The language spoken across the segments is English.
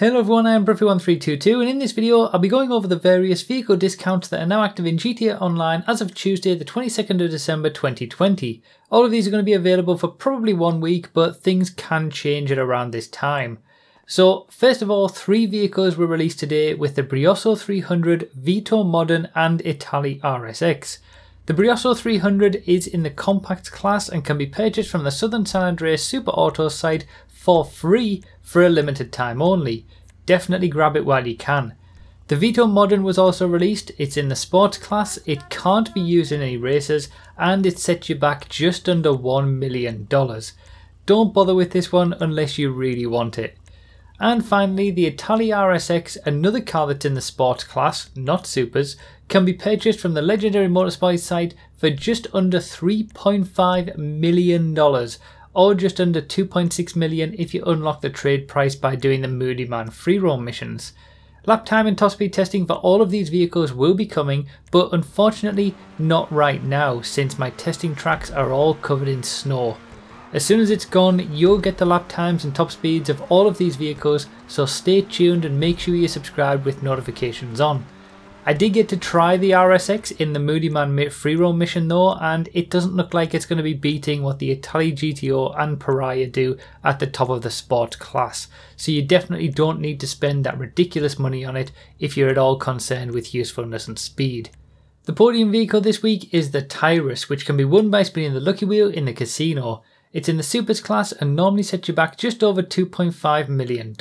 Hello everyone, I'm Broughy1322 and in this video I'll be going over the various vehicle discounts that are now active in GTA Online as of Tuesday the 22nd of December 2020. All of these are going to be available for probably 1 week, but things can change at around this time. So first of all, three vehicles were released today with the Brioso 300, Vito Modern and Itali RSX. The Brioso 300 is in the compact class and can be purchased from the Southern San Andreas Super Auto site for free for a limited time only. Definitely grab it while you can. The Vito Modern was also released. It's in the sports class, it can't be used in any races, and it sets you back just under $1 million. Don't bother with this one unless you really want it. And finally, the Itali RSX, another car that's in the sports class, not supers, can be purchased from the legendary motorsport site for just under $3.5 million. Or just under 2.6 million if you unlock the trade price by doing the Moody Man free roam missions. Lap time and top speed testing for all of these vehicles will be coming, but unfortunately not right now since my testing tracks are all covered in snow. As soon as it's gone, you'll get the lap times and top speeds of all of these vehicles, so stay tuned and make sure you're subscribed with notifications on. I did get to try the RSX in the Moody Man free roam mission though, and it doesn't look like it's going to be beating what the Itali GTO and Pariah do at the top of the sport class, so you definitely don't need to spend that ridiculous money on it if you're at all concerned with usefulness and speed. The podium vehicle this week is the Tyrus, which can be won by spinning the Lucky Wheel in the Casino. It's in the Supers class and normally sets you back just over $2.5 million.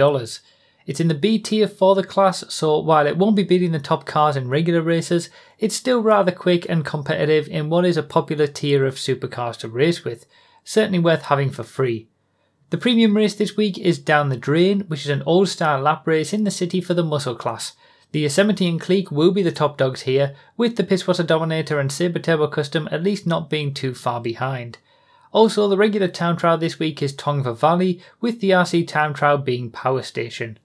It's in the B tier for the class, so while it won't be beating the top cars in regular races, it's still rather quick and competitive in what is a popular tier of supercars to race with, certainly worth having for free. The premium race this week is Down the Drain, which is an old-style lap race in the city for the muscle class. The Yosemite and Clique will be the top dogs here, with the Pisswasser Dominator and Sabre Turbo Custom at least not being too far behind. Also, the regular time trial this week is Tongva Valley, with the RC time trial being Power Station.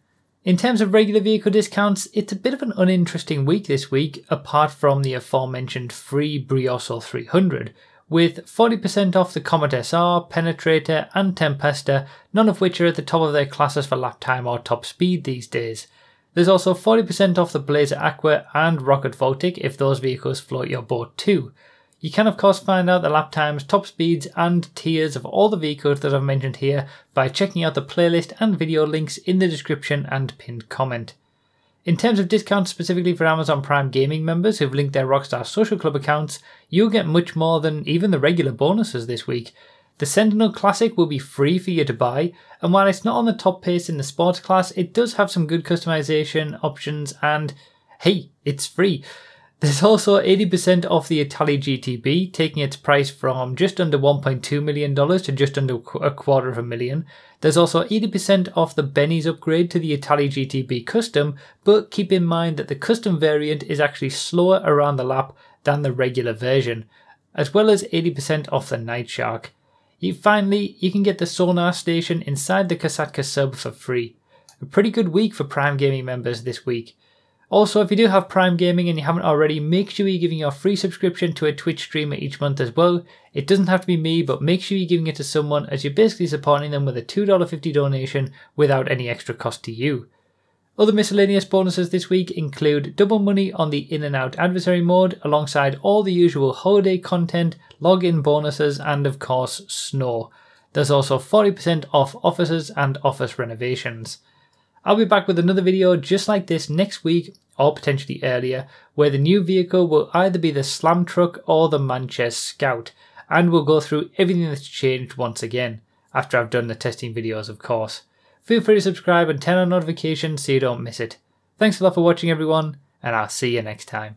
In terms of regular vehicle discounts, it's a bit of an uninteresting week this week, apart from the aforementioned free Brioso 300, with 40% off the Comet SR, Penetrator and Tempesta, none of which are at the top of their classes for lap time or top speed these days. There's also 40% off the Blazer Aqua and Rocket Voltic if those vehicles float your boat too. You can of course find out the lap times, top speeds and tiers of all the vehicles that I've mentioned here by checking out the playlist and video links in the description and pinned comment. In terms of discounts specifically for Amazon Prime Gaming members who've linked their Rockstar Social Club accounts, you'll get much more than even the regular bonuses this week. The Sentinel Classic will be free for you to buy, and while it's not on the top pace in the sports class, it does have some good customization options and hey, it's free! There's also 80% off the Itali GTB, taking its price from just under $1.2 million to just under $250,000. There's also 80% off the Benny's upgrade to the Itali GTB custom, but keep in mind that the custom variant is actually slower around the lap than the regular version, as well as 80% off the Nightshark. Finally, you can get the sonar station inside the Kasatka sub for free. A pretty good week for Prime Gaming members this week. Also, if you do have Prime Gaming and you haven't already, make sure you're giving your free subscription to a Twitch streamer each month as well. It doesn't have to be me, but make sure you're giving it to someone as you're basically supporting them with a $2.50 donation without any extra cost to you. Other miscellaneous bonuses this week include double money on the In-N-Out Adversary mode, alongside all the usual holiday content, login bonuses and of course snow. There's also 40% off offices and office renovations. I'll be back with another video just like this next week, or potentially earlier, where the new vehicle will either be the Slamtruck or the Manchester Scout, and we'll go through everything that's changed once again, after I've done the testing videos of course. Feel free to subscribe and turn on notifications so you don't miss it. Thanks a lot for watching everyone, and I'll see you next time.